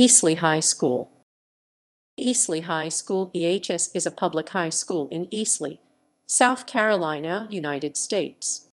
Easley High School. Easley High School EHS is a public high school in Easley, South Carolina, United States.